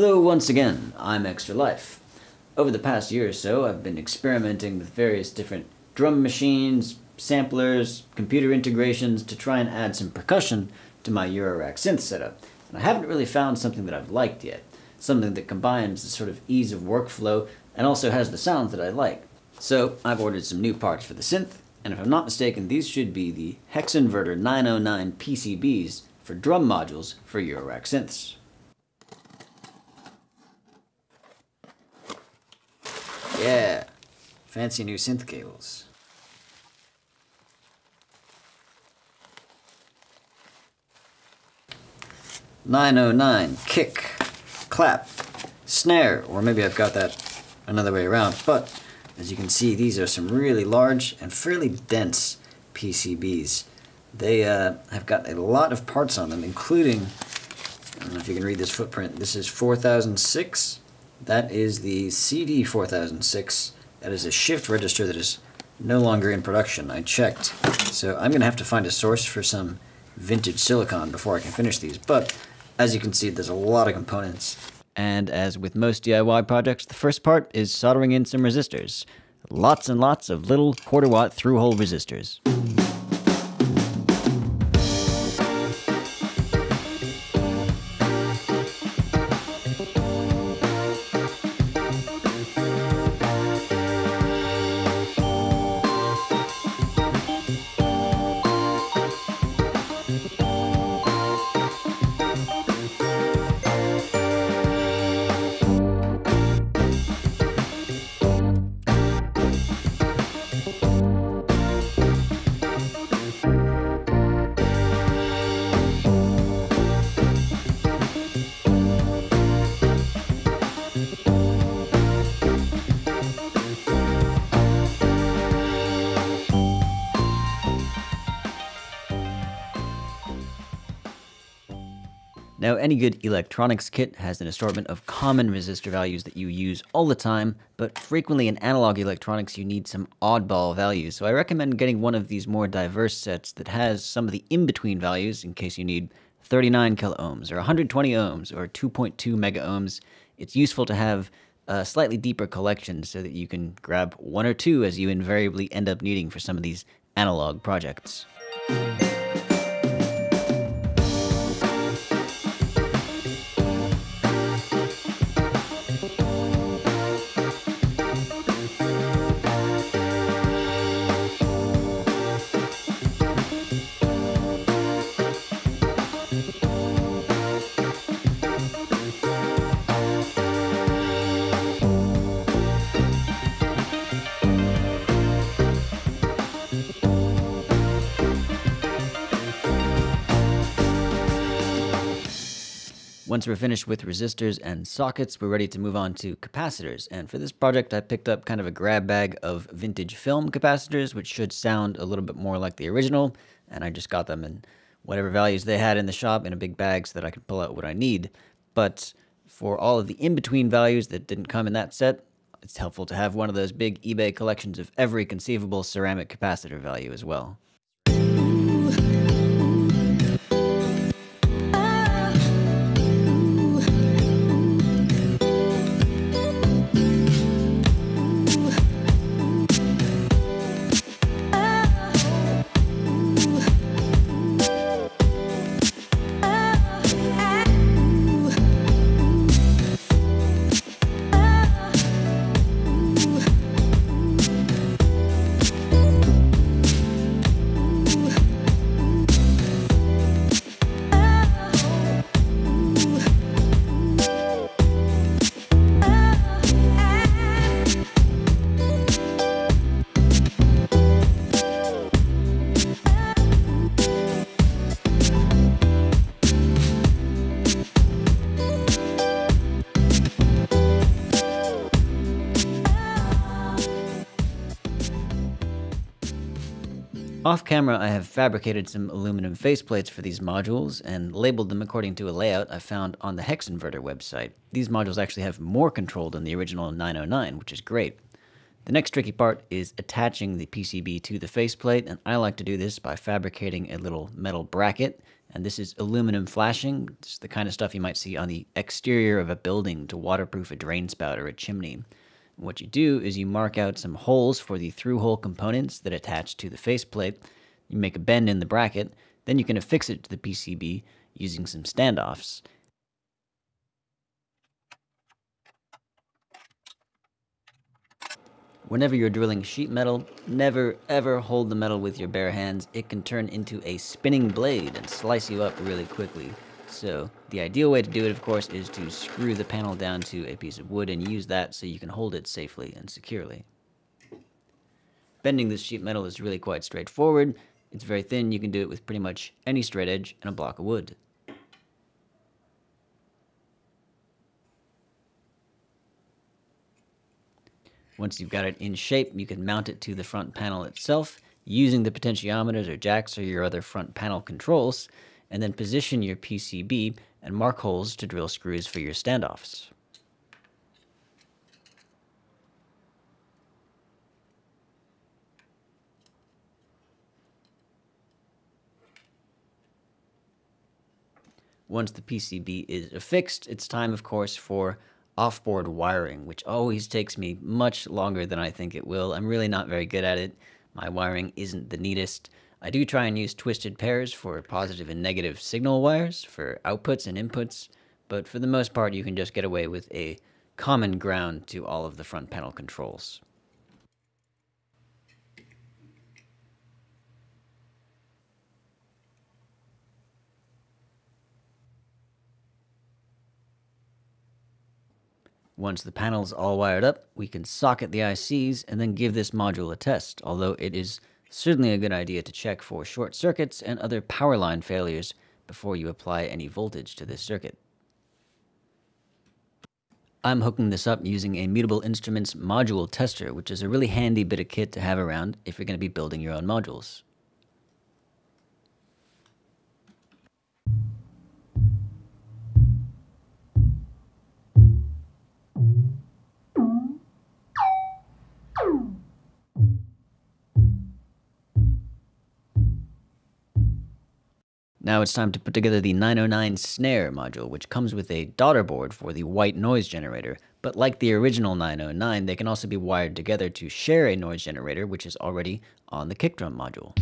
Hello once again, I'm Extralife. Over the past year or so, I've been experimenting with various different drum machines, samplers, computer integrations to try and add some percussion to my Eurorack synth setup, and I haven't really found something that I've liked yet, something that combines the sort of ease of workflow and also has the sounds that I like. So I've ordered some new parts for the synth, and if I'm not mistaken, these should be the Hexinverter 909 PCBs for drum modules for Eurorack synths. Yeah, fancy new synth cables. .909, kick, clap, snare, or maybe I've got that another way around, but as you can see, these are some really large and fairly dense PCBs. They have got a lot of parts on them, including, I don't know if you can read this footprint, this is 4006. That is the CD4006. That is a shift register that is no longer in production. I checked. So I'm going to have to find a source for some vintage silicon before I can finish these. But as you can see, there's a lot of components. And as with most DIY projects, the first part is soldering in some resistors. Lots and lots of little quarter-watt through-hole resistors. Now, any good electronics kit has an assortment of common resistor values that you use all the time, but frequently in analog electronics you need some oddball values, so I recommend getting one of these more diverse sets that has some of the in-between values in case you need 39 kilo-ohms, or 120 ohms, or 2.2 mega-ohms. It's useful to have a slightly deeper collection so that you can grab one or two as you invariably end up needing for some of these analog projects. Once we're finished with resistors and sockets, we're ready to move on to capacitors. And for this project, I picked up kind of a grab bag of vintage film capacitors, which should sound a little bit more like the original. And I just got them in whatever values they had in the shop in a big bag so that I could pull out what I need. But for all of the in-between values that didn't come in that set, it's helpful to have one of those big eBay collections of every conceivable ceramic capacitor value as well. Off camera, I have fabricated some aluminum faceplates for these modules and labeled them according to a layout I found on the Hexinverter website. These modules actually have more control than the original 909, which is great. The next tricky part is attaching the PCB to the faceplate, and I like to do this by fabricating a little metal bracket. And this is aluminum flashing. It's the kind of stuff you might see on the exterior of a building to waterproof a drain spout or a chimney. What you do is you mark out some holes for the through-hole components that attach to the faceplate. You make a bend in the bracket, then you can affix it to the PCB using some standoffs. Whenever you're drilling sheet metal, never ever hold the metal with your bare hands. It can turn into a spinning blade and slice you up really quickly. So the ideal way to do it, of course, is to screw the panel down to a piece of wood and use that so you can hold it safely and securely. Bending this sheet metal is really quite straightforward. It's very thin. You can do it with pretty much any straight edge and a block of wood. Once you've got it in shape, you can mount it to the front panel itself using the potentiometers or jacks or your other front panel controls, and then position your PCB and mark holes to drill screws for your standoffs. Once the PCB is affixed, it's time, of course, for offboard wiring, which always takes me much longer than I think it will. I'm really not very good at it. My wiring isn't the neatest. I do try and use twisted pairs for positive and negative signal wires for outputs and inputs, but for the most part you can just get away with a common ground to all of the front panel controls. Once the panel's all wired up, we can socket the ICs and then give this module a test, although it is certainly a good idea to check for short circuits and other power line failures before you apply any voltage to this circuit. I'm hooking this up using a Mutable Instruments module tester, which is a really handy bit of kit to have around if you're going to be building your own modules. Now it's time to put together the 909 snare module, which comes with a daughter board for the white noise generator. But like the original 909, they can also be wired together to share a noise generator, which is already on the kick drum module.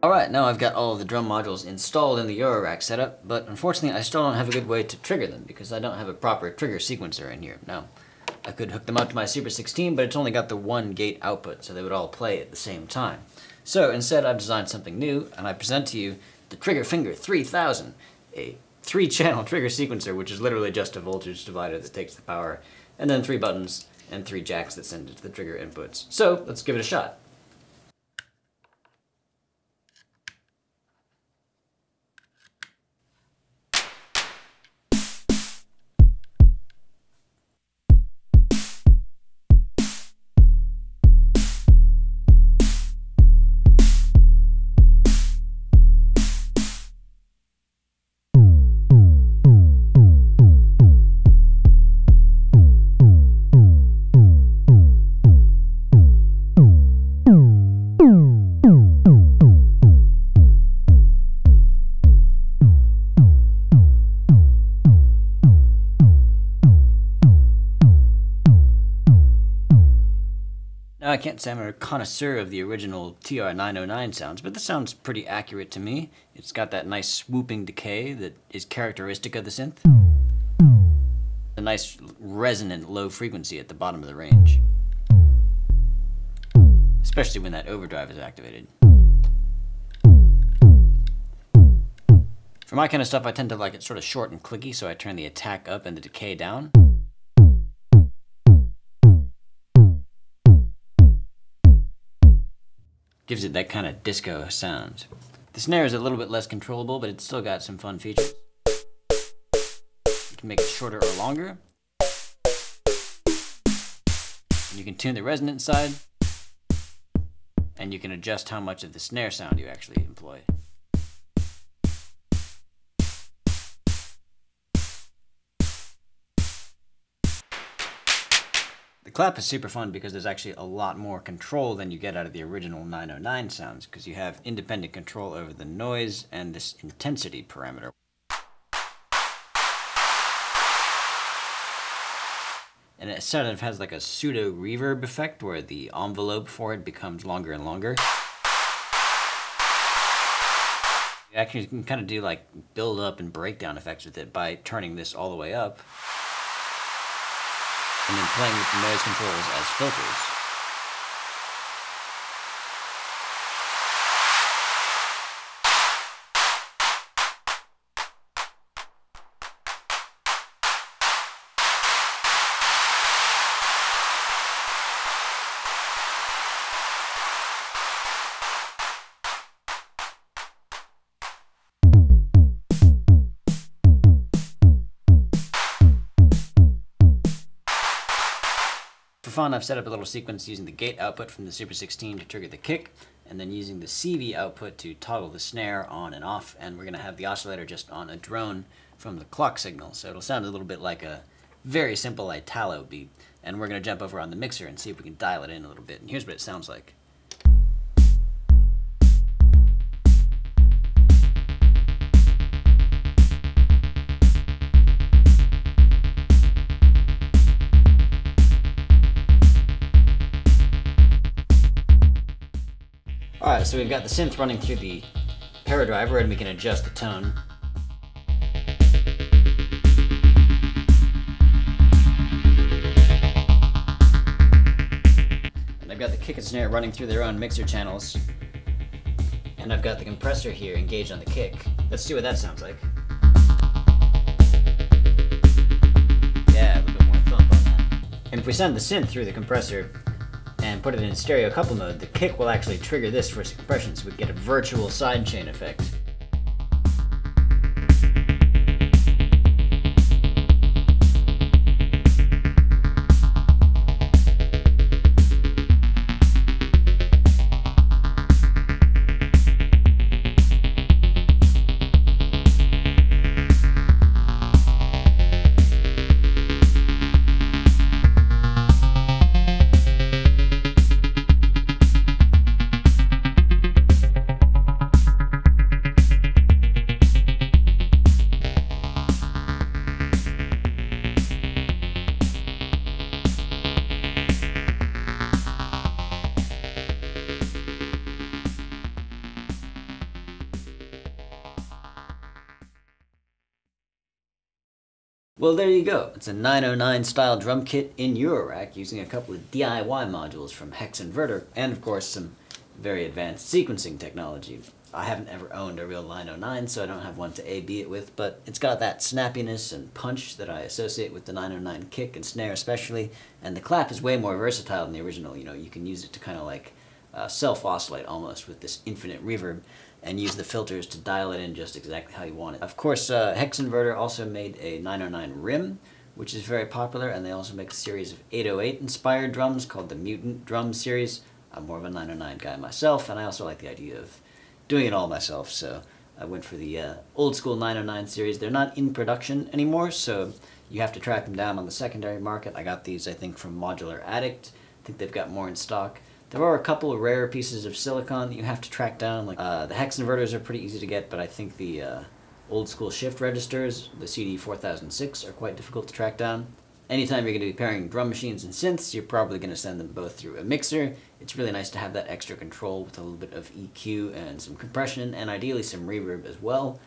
Alright, now I've got all of the drum modules installed in the Eurorack setup, but unfortunately I still don't have a good way to trigger them because I don't have a proper trigger sequencer in here. Now, I could hook them up to my Super 16, but it's only got the one gate output, so they would all play at the same time. So instead I've designed something new, and I present to you the Trigger Finger 3000, a 3-channel trigger sequencer, which is literally just a voltage divider that takes the power, and then 3 buttons and 3 jacks that send it to the trigger inputs. So let's give it a shot. I can't say I'm a connoisseur of the original TR-909 sounds, but this sounds pretty accurate to me. It's got that nice swooping decay that is characteristic of the synth. A nice resonant low frequency at the bottom of the range. Especially when that overdrive is activated. For my kind of stuff, I tend to like it sort of short and clicky, so I turn the attack up and the decay down. Gives it that kind of disco sound. The snare is a little bit less controllable, but it's still got some fun features. You can make it shorter or longer. And you can tune the resonant side. And you can adjust how much of the snare sound you actually employ. The clap is super fun because there's actually a lot more control than you get out of the original 909 sounds, because you have independent control over the noise and this intensity parameter. And it sort of has like a pseudo reverb effect where the envelope for it becomes longer and longer. You actually can kind of do like build up and breakdown effects with it by turning this all the way up. And then playing with the noise controls as filters. I've set up a little sequence using the gate output from the Super 16 to trigger the kick, and then using the CV output to toggle the snare on and off, and we're going to have the oscillator just on a drone from the clock signal, so it'll sound a little bit like a very simple Italo beat, and we're going to jump over on the mixer and see if we can dial it in a little bit, and here's what it sounds like. Alright, so we've got the synth running through the paradriver, and we can adjust the tone. And I've got the kick and snare running through their own mixer channels. And I've got the compressor here engaged on the kick. Let's see what that sounds like. Yeah, a little bit more thump on that. And if we send the synth through the compressor, and put it in stereo couple mode, the kick will actually trigger this for compression, so we get a virtual sidechain effect. Well, there you go. It's a 909 style drum kit in Eurorack using a couple of DIY modules from Hexinverter and of course some very advanced sequencing technology. I haven't ever owned a real 909, so I don't have one to A-B it with, but it's got that snappiness and punch that I associate with the 909 kick and snare especially, and the clap is way more versatile than the original. You know, you can use it to kind of like self-oscillate almost with this infinite reverb, and use the filters to dial it in just exactly how you want it. Of course, Hexinverter also made a 909 rim, which is very popular, and they also make a series of 808-inspired drums called the Mutant Drum Series. I'm more of a 909 guy myself, and I also like the idea of doing it all myself, so I went for the old-school 909 series. They're not in production anymore, so you have to track them down on the secondary market. I got these, I think, from Modular Addict. I think they've got more in stock. There are a couple of rare pieces of silicon that you have to track down. Like the hex inverters are pretty easy to get, but I think the old-school shift registers, the CD4006, are quite difficult to track down. Anytime you're going to be pairing drum machines and synths, you're probably going to send them both through a mixer. It's really nice to have that extra control with a little bit of EQ and some compression, and ideally some reverb as well.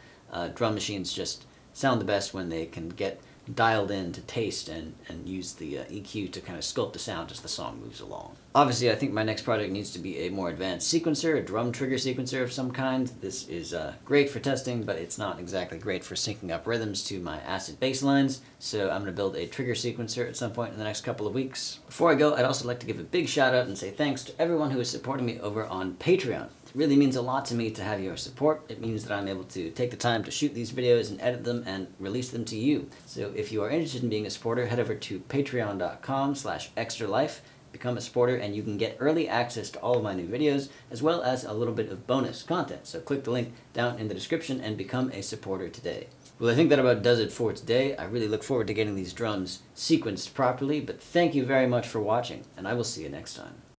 Drum machines just sound the best when they can get dialed in to taste and use the EQ to kind of sculpt the sound as the song moves along. Obviously, I think my next project needs to be a more advanced sequencer, a drum trigger sequencer of some kind. This is great for testing, but it's not exactly great for syncing up rhythms to my acid bass lines, so I'm going to build a trigger sequencer at some point in the next couple of weeks. Before I go, I'd also like to give a big shout out and say thanks to everyone who is supporting me over on Patreon. It really means a lot to me to have your support. It means that I'm able to take the time to shoot these videos and edit them and release them to you. So if you are interested in being a supporter, head over to patreon.com/extralife, become a supporter, and you can get early access to all of my new videos, as well as a little bit of bonus content. So click the link down in the description and become a supporter today. Well, I think that about does it for today. I really look forward to getting these drums sequenced properly, but thank you very much for watching, and I will see you next time.